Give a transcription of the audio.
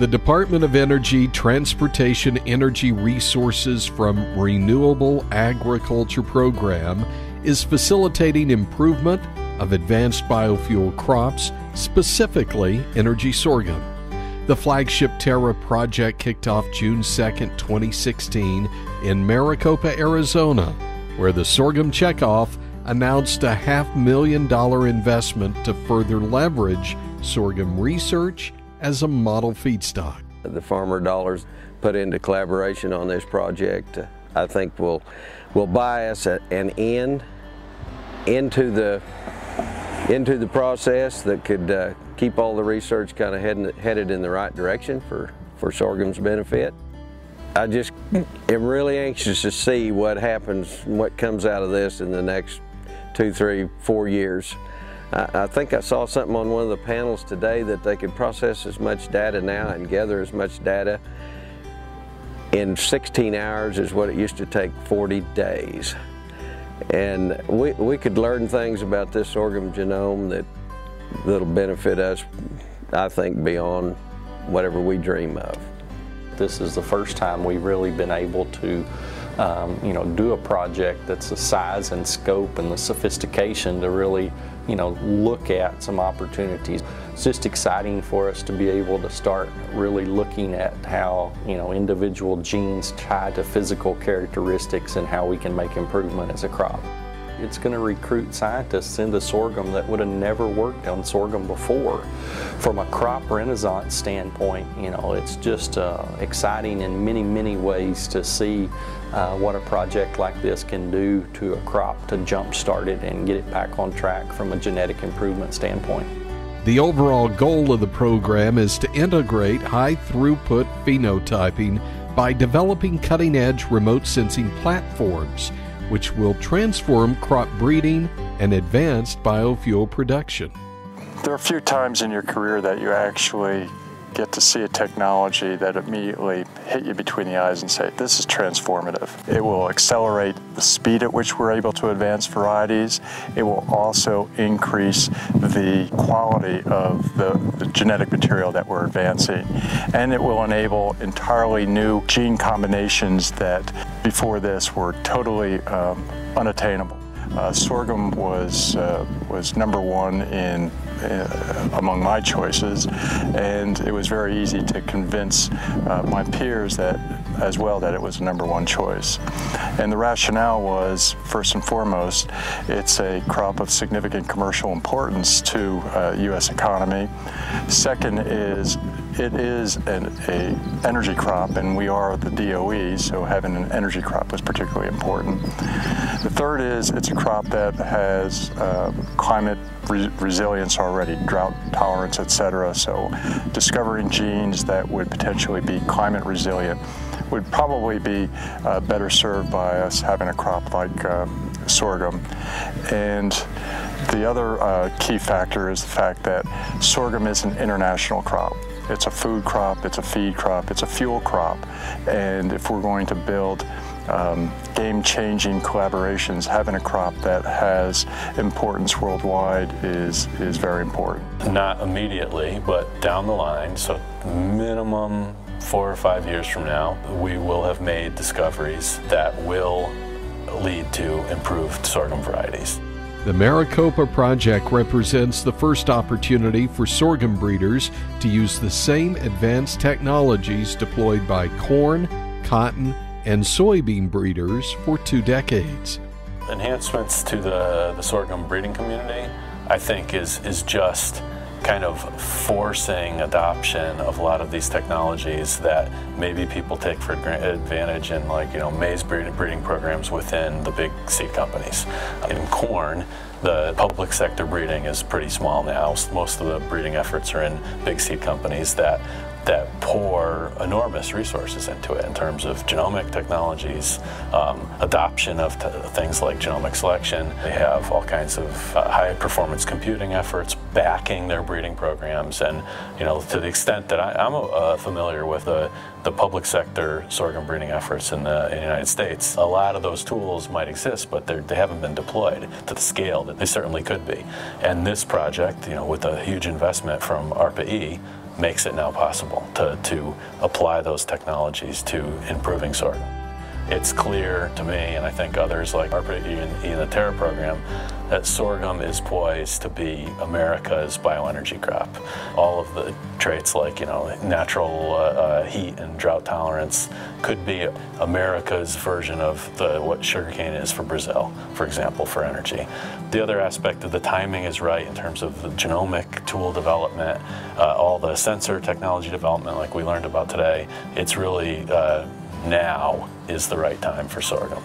The Department of Energy, Transportation Energy Resources from Renewable Agriculture Program is facilitating improvement of advanced biofuel crops, specifically energy sorghum. The flagship Terra project kicked off June 2, 2016 in Maricopa, Arizona, where the Sorghum Checkoff announced a $500,000 investment to further leverage sorghum research as a model feedstock. The farmer dollars put into collaboration on this project, I think will buy us an end into the process that could keep all the research kind of headed in the right direction for sorghum's benefit. I just am really anxious to see what happens, what comes out of this in the next 2, 3, 4 years. I think I saw something on one of the panels today that they could process as much data now and gather as much data in 16 hours as what it used to take 40 days. And we could learn things about this sorghum genome that'll benefit us, I think, beyond whatever we dream of. This is the first time we've really been able to do a project that's the size and scope and the sophistication to really look at some opportunities. It's just exciting for us to be able to start really looking at how individual genes tie to physical characteristics and how we can make improvement as a crop. It's going to recruit scientists into sorghum that would have never worked on sorghum before. From a crop renaissance standpoint, it's just exciting in many, many ways to see what a project like this can do to a crop to jumpstart it and get it back on track from a genetic improvement standpoint. The overall goal of the program is to integrate high-throughput phenotyping by developing cutting-edge remote sensing platforms, which will transform crop breeding and advanced biofuel production. There are a few times in your career that you actually get to see a technology that immediately hit you between the eyes and say, this is transformative. It will accelerate the speed at which we're able to advance varieties. It will also increase the quality of the genetic material that we're advancing. And it will enable entirely new gene combinations that before this were totally unattainable. Sorghum was #1 in among my choices, and it was very easy to convince my peers that as well that it was the #1 choice. And the rationale was, first and foremost, it's a crop of significant commercial importance to U.S. economy. Second is it is an energy crop, and we are the DOE, so having an energy crop was particularly important. The third is it's a crop that has climate resilience already, drought tolerance, etc. So discovering genes that would potentially be climate resilient would probably be better served by us having a crop like sorghum. And the other key factor is the fact that sorghum is an international crop. It's a food crop, it's a feed crop, it's a fuel crop, and if we're going to build game-changing collaborations, having a crop that has importance worldwide is very important. Not immediately, but down the line, so minimum 4 or 5 years from now, we will have made discoveries that will lead to improved sorghum varieties. The Maricopa project represents the first opportunity for sorghum breeders to use the same advanced technologies deployed by corn, cotton, and soybean breeders for 2 decades. Enhancements to the sorghum breeding community, I think, is just kind of forcing adoption of a lot of these technologies that maybe people take for advantage in maize breeding programs within the big seed companies. In corn, the public sector breeding is pretty small now. Most of the breeding efforts are in big seed companies that pour enormous resources into it in terms of genomic technologies, adoption of things like genomic selection. They have all kinds of high-performance computing efforts backing their breeding programs, and to the extent that I'm familiar with the public sector sorghum breeding efforts in the United States, a lot of those tools might exist, but they haven't been deployed to the scale that they certainly could be. And this project, with a huge investment from ARPA-E, makes it now possible to apply those technologies to improving sorghum. It's clear to me, and I think others like ARPA-E and the Terra program, that sorghum is poised to be America's bioenergy crop. All of the traits like, you know, natural heat and drought tolerance could be America's version of what sugarcane is for Brazil, for example, for energy. The other aspect of the timing is right in terms of the genomic tool development, all the sensor technology development like we learned about today. It's really now is the right time for sorghum.